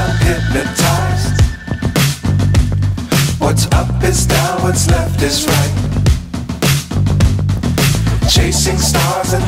am hypnotized. What's up is down, what's left is right. Chasing stars and